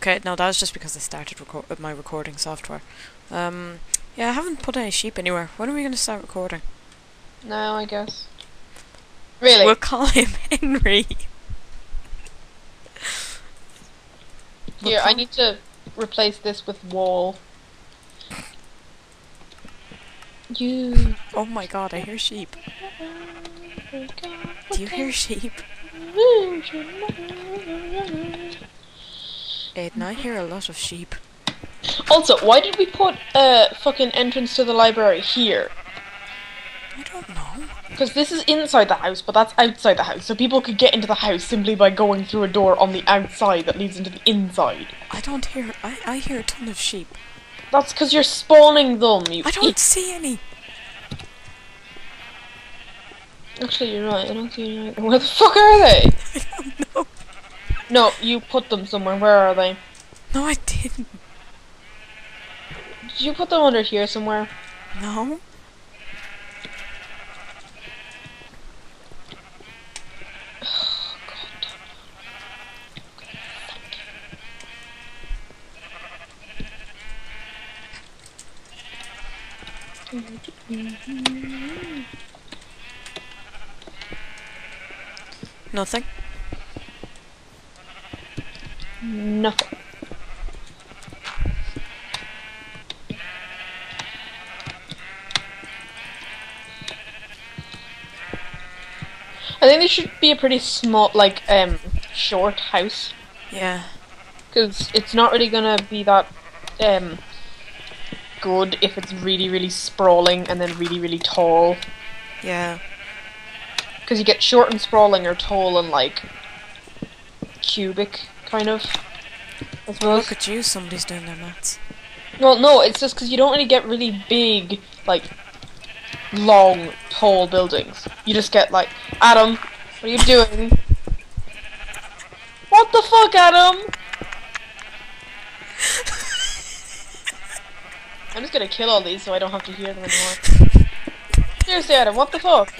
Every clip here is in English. Okay, no, that was just because I started my recording software. Yeah, I haven't put any sheep anywhere. When are we going to start recording? No, I guess. Really? We'll call him Henry. Yeah, I need to replace this with wall. You. Oh my god, I hear sheep. Do you hear sheep? And I hear a lot of sheep. Also, why did we put a fucking entrance to the library here? I don't know. Because this is inside the house, but that's outside the house, so people could get into the house simply by going through a door on the outside that leads into the inside. I don't hear... I hear a ton of sheep. That's because you're spawning them, you... I don't see any! Actually, you're right, I don't see any. Where the fuck are they? I don't know. No, you put them somewhere. Where are they? No, I didn't. Did you put them under here somewhere? No. Oh, God. Thank you. Nothing. Nothing. I think this should be a pretty small, like, short house. Yeah. Because it's not really gonna be that, good if it's really, really sprawling and then really, really tall. Yeah. Because you get short and sprawling or tall and, like, cubic. Kind of, I suppose. Look at you, somebody's doing their maths. Well, no, it's just because you don't really get really big, like, long, tall buildings. You just get, like, Adam, what are you doing? What the fuck, Adam? I'm just gonna kill all these so I don't have to hear them anymore. Seriously, Adam, what the fuck?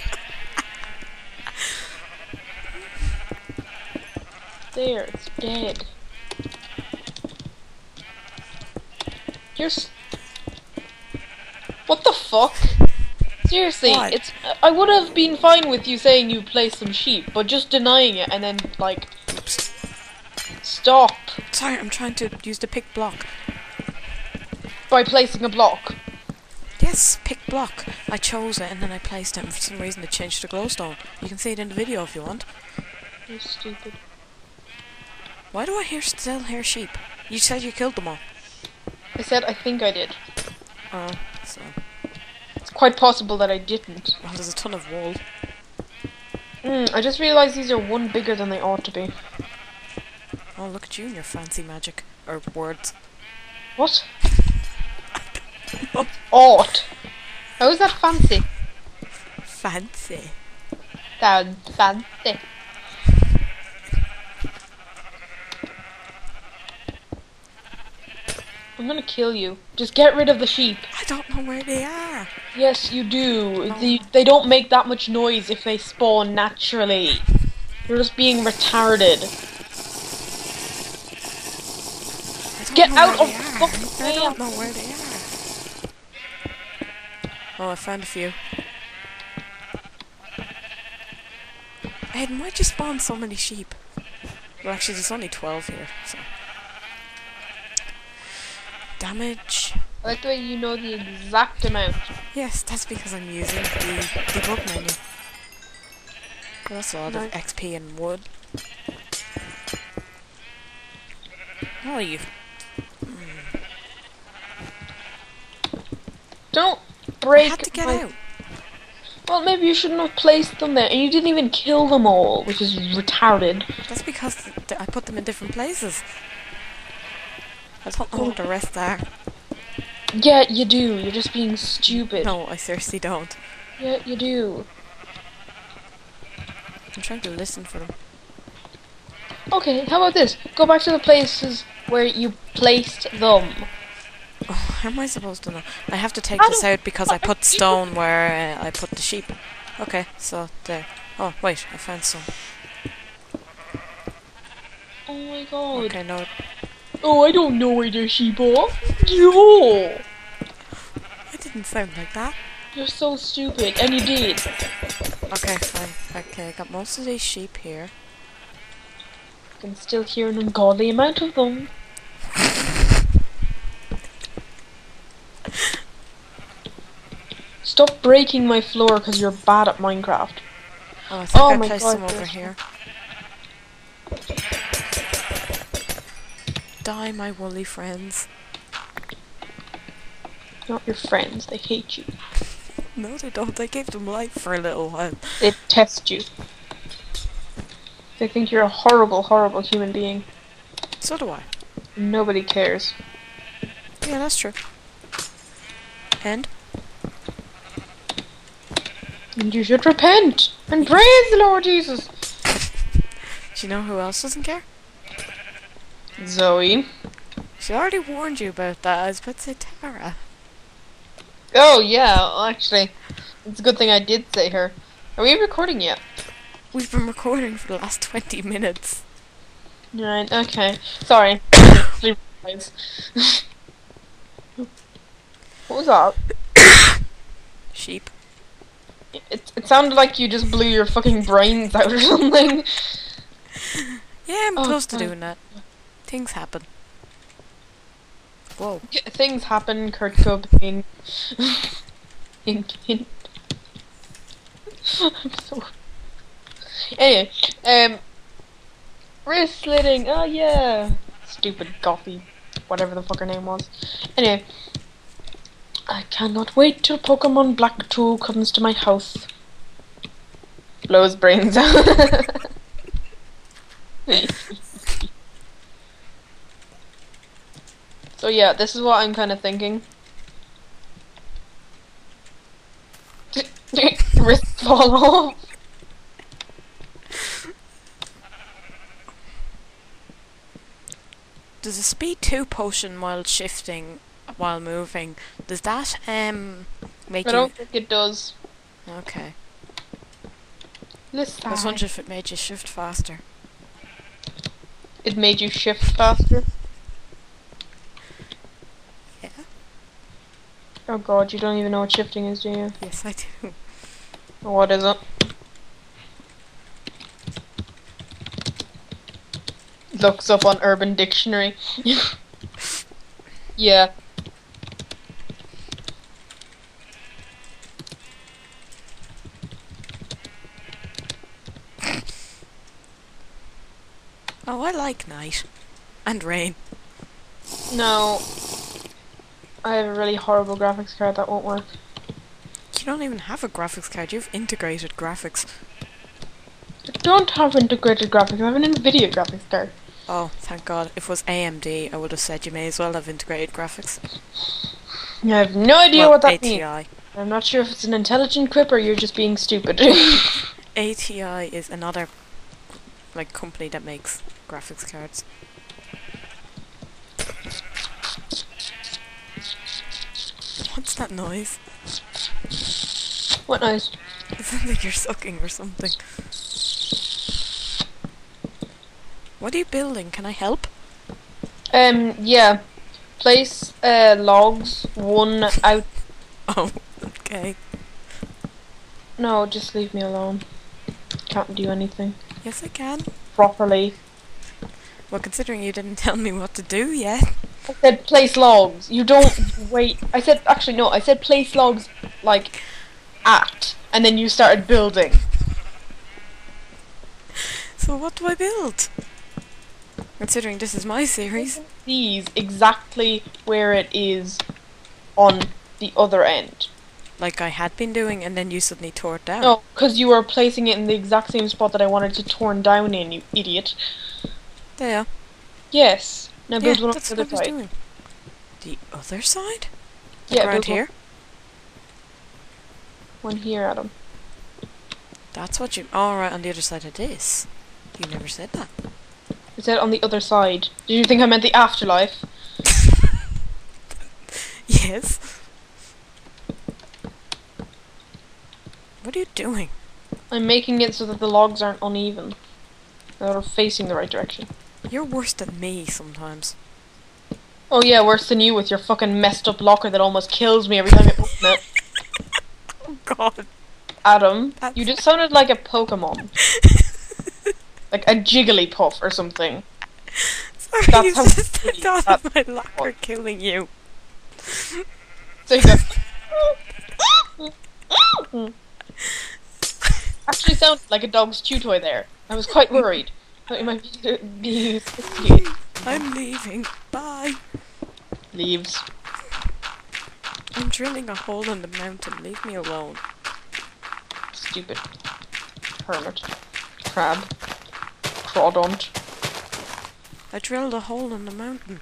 There, it's dead. What the fuck? Seriously, what? It's. I would have been fine with you saying you play some sheep, but just denying it and then like. Oops. Stop. Sorry, I'm trying to use the pick block. By placing a block. Yes, pick block. I chose it and then I placed it, and for some reason it changed to glowstone. You can see it in the video if you want. You're stupid. Why do I still hear sheep? You said you killed them all. I said I think I did. Oh, so... It's quite possible that I didn't. Well, there's a ton of wool. I just realised these are one bigger than they ought to be. Oh, look at you and your fancy magic. Or words. What? Ought. How is that fancy? Fancy. Sounds fancy. I'm gonna kill you. Just get rid of the sheep. I don't know where they are. Yes, you do. No. They don't make that much noise if they spawn naturally. You're just being retarded. Get out of fucking way! I don't know where they are. Oh, I found a few. Aiden, why'd you spawn so many sheep? Well, actually, there's only 12 here, so... Damage. I like the way you know the exact amount. Yes, that's because I'm using the debug menu. That's a lot of XP and wood. How are you? Don't break. I had to get out. Well, maybe you shouldn't have placed them there, and you didn't even kill them all, which is retarded. That's because I put them in different places. I don't know what the rest are. Yeah, you do. You're just being stupid. No, I seriously don't. Yeah, you do. I'm trying to listen for them. Okay, how about this? Go back to the places where you placed them. Oh, how am I supposed to know? I have to take this out because I put stone where I put the sheep. Okay, so there. Oh, wait, I found some. Oh my god. Okay, no. Oh, I don't know where the sheep are. Yo! That didn't sound like that. You're so stupid, and you did. Okay, fine. Okay, I got most of these sheep here. I can still hear an ungodly amount of them. Stop breaking my floor because you're bad at Minecraft. Oh, I think I placed them over here. Die, my woolly friends. Not your friends, they hate you. No, they don't. They gave them life for a little while. They test you. They think you're a horrible, horrible human being. So do I. Nobody cares. Yeah, that's true. And you should repent and praise the Lord Jesus. Do you know who else doesn't care? Zoe. She already warned you about that. I was about to say Tara. Oh yeah, well, actually, it's a good thing I did say her. Are we recording yet? We've been recording for the last 20 minutes. Right. Okay. Sorry. What was that? Sheep. It sounded like you just blew your fucking brains out or something. Yeah, I'm close to doing that. Things happen. Whoa. Yeah, things happen, Kurt Cobain. I'm so... Anyway, wrist slitting, oh yeah. Stupid Goffy, whatever the fuck her name was. Anyway. I cannot wait till Pokemon Black 2 comes to my house. Blows brains out. So yeah, this is what I'm kind of thinking. Wrist fall off. Does a speed 2 potion while shifting? While moving, does that make you? I don't think it does. Okay. Let's. I was wondering if it made you shift faster. It made you shift faster. Yeah. Oh God, you don't even know what shifting is, do you? Yes, I do. What is it? Looks up on Urban Dictionary. Yeah. Oh, I like night. And rain. No. I have a really horrible graphics card that won't work. You don't even have a graphics card, you have integrated graphics. I don't have integrated graphics, I have an Nvidia graphics card. Oh, thank God. If it was AMD, I would have said you may as well have integrated graphics. I have no idea what that ATI. Means. I'm not sure if it's an intelligent quip or you're just being stupid. ATI is another like company that makes graphics cards. What's that noise? What noise? It sounds like you're sucking or something. What are you building? Can I help? Yeah. Place logs one out. Oh, okay. No, just leave me alone. Can't do anything. Yes, I can. Properly. Well, considering you didn't tell me what to do yet. I said place logs. You don't wait. I said actually no. I said place logs like at, and then you started building. So what do I build? Considering this is my series. These exactly where it is on the other end. Like I had been doing and then you suddenly tore it down. No, because you were placing it in the exact same spot that I wanted to torn down in, you idiot. There. Yes. Now build one on the other side. Doing. The other side? Yeah, around here? One here, Adam. That's what you... Alright, on the other side of this. You never said that. It said on the other side. Did you think I meant the afterlife? Yes. What are you doing? I'm making it so that the logs aren't uneven. They're facing the right direction. You're worse than me sometimes. Oh yeah, worse than you with your fucking messed up locker that almost kills me every time you open it. Oh god. Adam, that's... you just sounded like a Pokemon. Like a Jigglypuff or something. Sorry, that's how just the thought of my locker killing you. So you go... Actually sounded like a dog's chew toy there. I was quite worried. It might be... I'm leaving. Bye. Leaves. I'm drilling a hole in the mountain. Leave me alone. Stupid hermit. Crab. Crawdont. I drilled a hole in the mountain.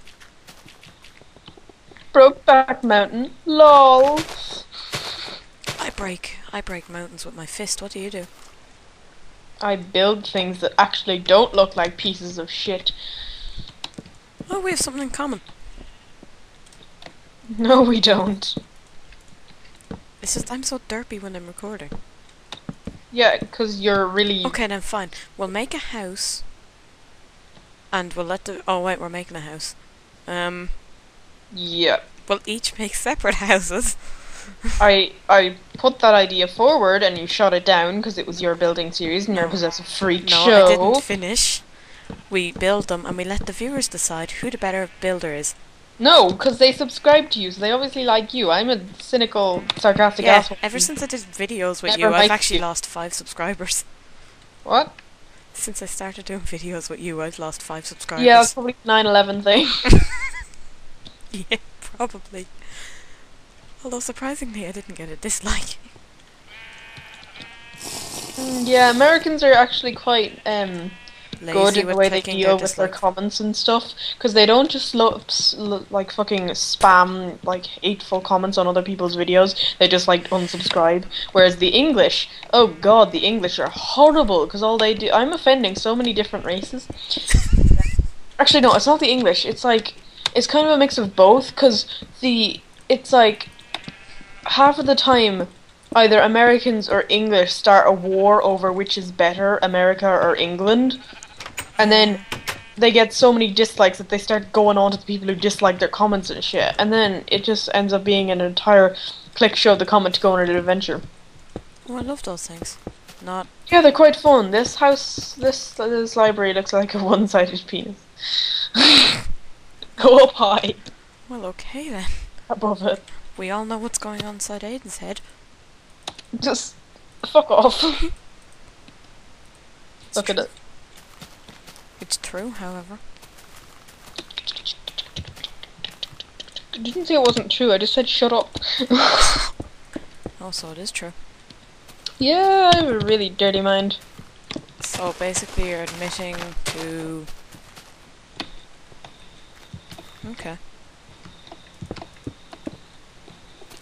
Brokeback Mountain. LOL. I break mountains with my fist. What do you do? I build things that actually don't look like pieces of shit. Oh, we have something in common. No, we don't. It's just I'm so derpy when I'm recording. Yeah, because you're really... Okay, then fine. We'll make a house. And we'll let the... Oh, wait, we're making a house. Yeah. We'll each make separate houses. I put that idea forward and you shot it down because it was your building series and your possessive freak show. I didn't finish. We build them and we let the viewers decide who the better builder is. No, because they subscribe to you, so they obviously like you. I'm a cynical, sarcastic asshole. Ever since I did videos with you, I've actually lost 5 subscribers. What? Since I started doing videos with you, I've lost 5 subscribers. Yeah, it's probably the 9/11 thing. Yeah, probably. Although, surprisingly, I didn't get a dislike. Yeah, Americans are actually quite good in the way they deal with their comments and stuff. Because they don't just like fucking spam like hateful comments on other people's videos. They just like unsubscribe. Whereas the English, oh god, the English are horrible. Because all they do, I'm offending so many different races. Actually, no, it's not the English. It's like it's kind of a mix of both. Because it's like half of the time, either Americans or English start a war over which is better, America or England, and then they get so many dislikes that they start going on to the people who dislike their comments and shit, and then it just ends up being an entire click show the comment to go on an adventure. Oh, I love those things. Not... Yeah, they're quite fun. This house, this library looks like a one-sided penis. Go up high. Well, okay then. Above it. We all know what's going on inside Aiden's head. Just fuck off. Look at it. It's true, however. I didn't say it wasn't true, I just said shut up. Also, it is true. Yeah, I have a really dirty mind. So basically you're admitting to... Okay.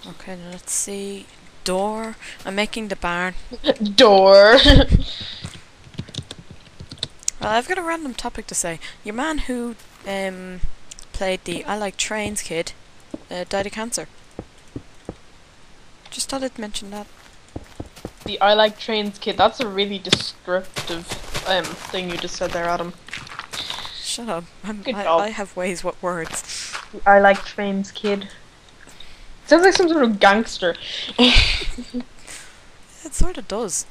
Okay, now let's see... Door. I'm making the barn. Door. Well, I've got a random topic to say. Your man who played the I Like Trains kid died of cancer. Just thought I'd mention that. The I Like Trains kid. That's a really descriptive thing you just said there, Adam. Shut up. I have ways with words. The I Like Trains kid. Sounds like some sort of gangster. It sort of does.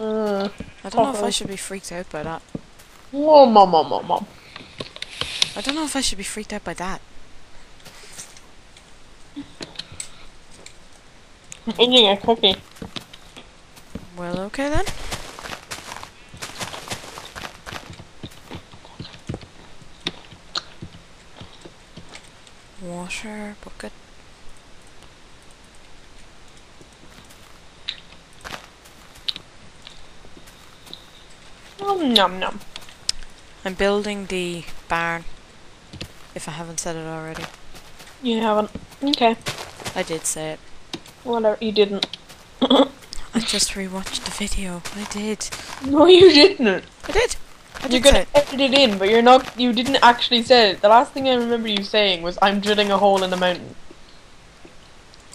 I don't know if I should be freaked out by that. Whoa, mom. I don't know if I should be freaked out by that. I'm eating a cookie. Well, okay then. Water bucket. Nom nom. I'm building the barn. If I haven't said it already. You haven't. Okay. I did say it. Whatever, you didn't. I just rewatched the video. I did. No, you didn't. I did. You're gonna edit it in, but you're not. You didn't actually say it. The last thing I remember you saying was, "I'm drilling a hole in the mountain."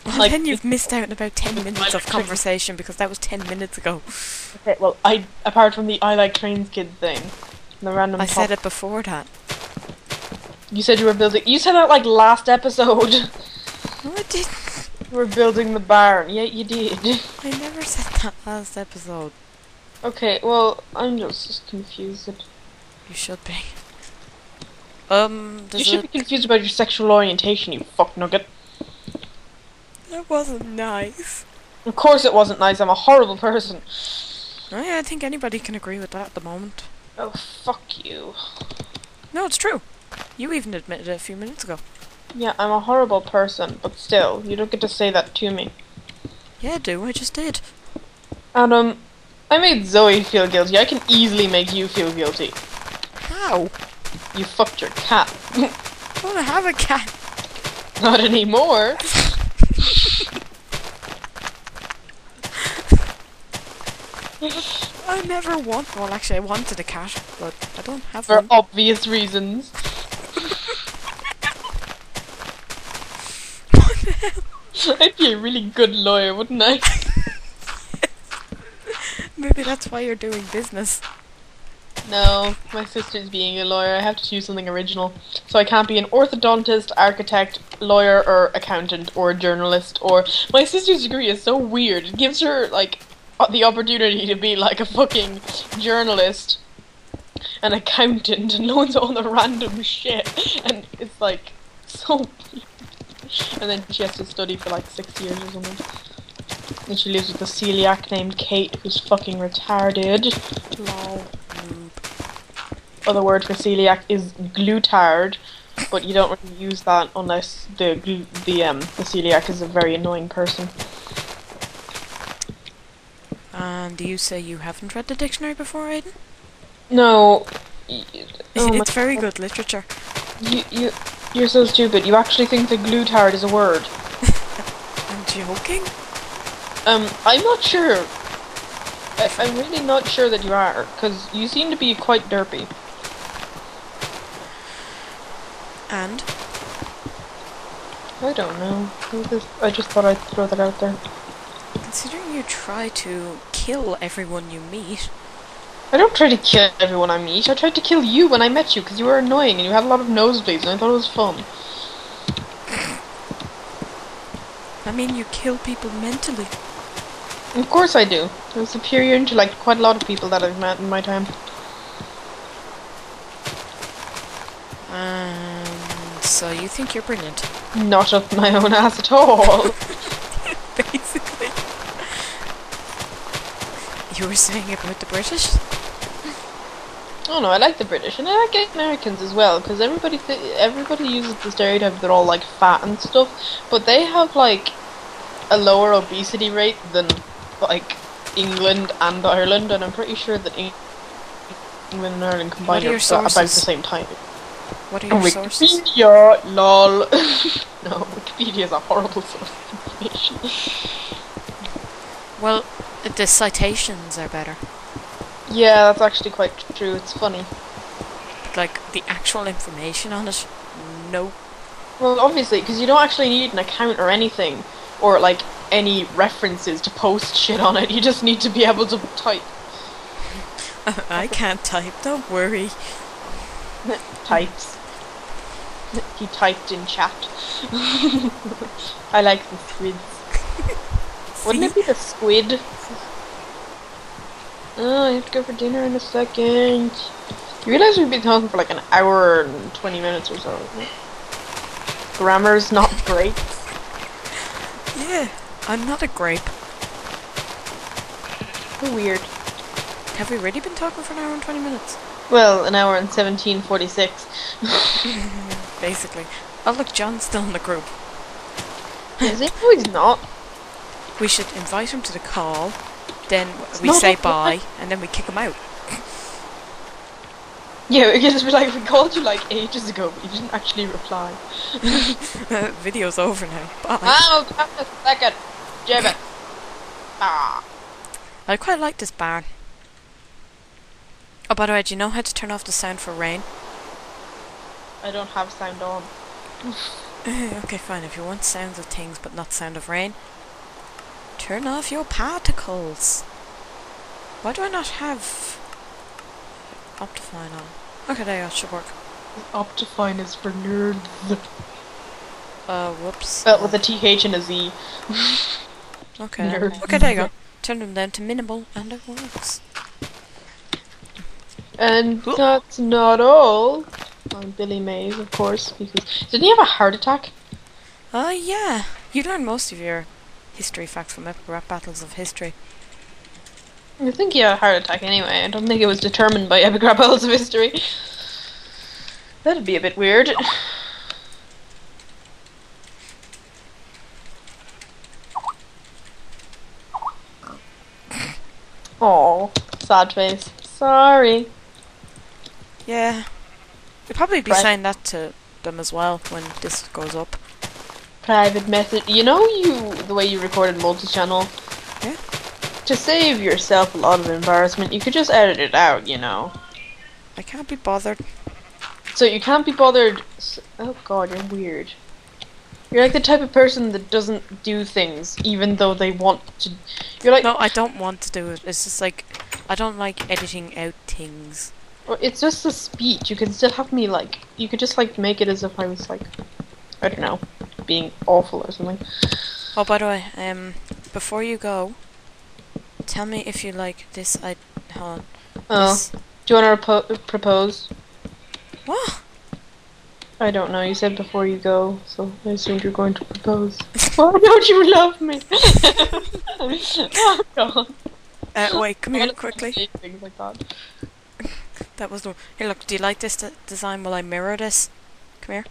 Well, like, then you've missed out on about 10 minutes of conversation because that was 10 minutes ago. Okay, well, apart from the I Like Trains kid thing, the random. I said it before that. You said you were building. You said that like last episode. No, I didn't. We're building the barn. Yeah, you did. I never said that last episode. Okay, well, I'm just confused. You should be. You should be confused about your sexual orientation, you fuck nugget. That wasn't nice. Of course it wasn't nice. I'm a horrible person. I think anybody can agree with that at the moment. Oh, fuck you. No, it's true. You even admitted it a few minutes ago. Yeah, I'm a horrible person, but still, you don't get to say that to me. Yeah, I do. I just did. And, I made Zoe feel guilty. I can easily make you feel guilty. How? You fucked your cat. I don't have a cat. Not anymore. I never want. Well, actually, I wanted a cat, but I don't have one. For obvious reasons. What the hell? I'd be a really good lawyer, wouldn't I? Maybe that's why you're doing business. No, my sister's being a lawyer. I have to choose something original. So I can't be an orthodontist, architect, lawyer, or accountant, or journalist, or... My sister's degree is so weird. It gives her, like, the opportunity to be, like, a fucking journalist, an accountant, and loads of other random shit. And it's, like, so weird. And then she has to study for, like, 6 years or something. And she lives with a celiac named Kate, who's fucking retarded. Lol. Other word for celiac is glutard, but you don't really use that unless the celiac is a very annoying person. And do you say you haven't read the dictionary before, Aiden? No. It's very good literature. You're so stupid. You actually think that glutard is a word? I'm joking. I'm not sure. I'm really not sure that you are, because you seem to be quite derpy. And? I don't know. I just thought I'd throw that out there. Considering you try to kill everyone you meet... I don't try to kill everyone I meet. I tried to kill you when I met you, because you were annoying and you had a lot of nosebleeds, and I thought it was fun. I mean, you kill people mentally. Of course I do. I'm superior to, like, quite a lot of people that I've met in my time. And so you think you're brilliant? Not up my own ass at all. Basically. You were saying about the British? Oh no, I like the British, and I like Americans as well, because everybody uses the stereotype they're all, like, fat and stuff, but they have, like, a lower obesity rate than, like, England and Ireland, and I'm pretty sure that England and Ireland combined are about the same time. What are your sources? Wikipedia, lol. No, Wikipedia is a horrible source of information. Well, the citations are better. Yeah, that's actually quite true. It's funny. Like, the actual information on it? No. Well, obviously, because you don't actually need an account or anything, or, like, any references to post shit on it. You just need to be able to type. I can't type, don't worry. Types. He typed in chat. I like the squids. Wouldn't it be the squid? Oh, I have to go for dinner in a second. You realize we've been talking for like an hour and 20 minutes or so, isn't it? Grammar's not great. Yeah, I'm not a grape. How weird. Have we really been talking for an hour and 20 minutes? Well, an hour and 17:46. Basically. Oh look, John's still in the group. Is he? No, he's not. We should invite him to the call. Then we say bye, and then we kick him out. Yeah, because we're like, we called you like ages ago, but you didn't actually reply. Video's over now. Bye. Oh, just a second. Jibber. Ah. I quite like this barn. Oh, by the way, do you know how to turn off the sound for rain? I don't have sound on. Okay, fine. If you want sounds of things, but not sound of rain. Turn off your particles. Why do I not have Optifine on? Okay, there, that should work. Optifine is for nerds. Whoops. With a TH and a Z. Okay. Nerds. Okay, there you go. Turn them down to minimal and it works. And that's not all. On Billy Mays, of course, because didn't he have a heart attack? Yeah. You learn most of your history facts from Epic Rap Battles of History. I think he had a heart attack anyway. I don't think it was determined by Epic Rap Battles of History. That'd be a bit weird. Oh, sad face. Sorry. Yeah. They'll probably be saying that to them as well when this goes up. Private message. You know the way you recorded multi-channel? Yeah. To save yourself a lot of embarrassment, you could just edit it out, you know. I can't be bothered. So you can't be bothered. Oh god, you're weird. You're like the type of person that doesn't do things even though they want to. You're like, no, I don't want to do it. It's just like, I don't like editing out things. Well, it's just the speech. You can still have me like, you could just like make it as if I was like, I don't know, being awful or something. Oh, by the way, before you go, tell me if you like this. Hold on. Oh, do you want to propose? What? I don't know. You said before you go, so I assumed you're going to propose. Why don't you love me? Oh god. Wait, come here quickly. Things like that. That was the. Hey, look. Do you like this design? Will I mirror this? Come here.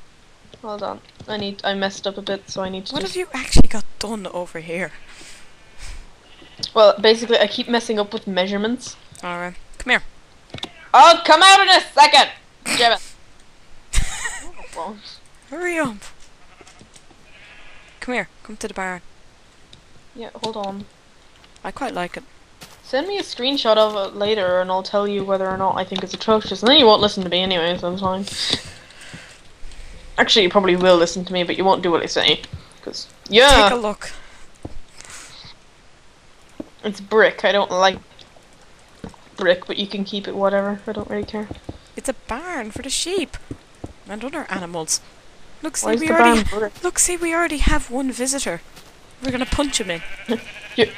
Hold on. I messed up a bit, so I need to. What have you actually got done over here? Well, basically, I keep messing up with measurements. All right. Come here. I'll come out in a second. Damn it. Oh, hurry up. Come here. Come to the barn. Yeah, hold on. I quite like it. Send me a screenshot of it later and I'll tell you whether or not I think it's atrocious. And then you won't listen to me anyway, so it's fine. Actually, you probably will listen to me, but you won't do what I say. Because, yeah. Take a look. It's brick. I don't like brick, but you can keep it whatever. I don't really care. It's a barn for the sheep and other animals. Look, see, we already have one visitor. We're gonna punch him in.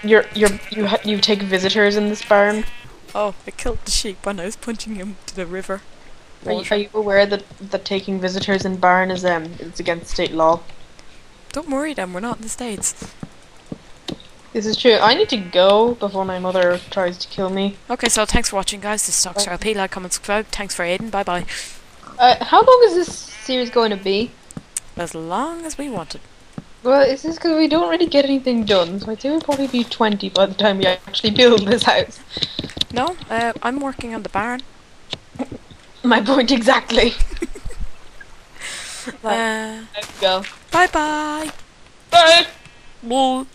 You take visitors in this barn? Oh, I killed the sheep when I was punching him to the river. Are you aware that taking visitors in barn is it's against state law? Don't worry, then we're not in the States. This is true. I need to go before my mother tries to kill me. Okay, so thanks for watching, guys. This is TheDogstarLP. Like, comment, subscribe. Thanks for aiding. Bye bye. How long is this series going to be? As long as we want it. Well, it's just because we don't really get anything done, so I'd say we'll probably be 20 by the time we actually build this house. No, I'm working on the barn. My point exactly. Right, let's go. Bye bye. Bye. Bye.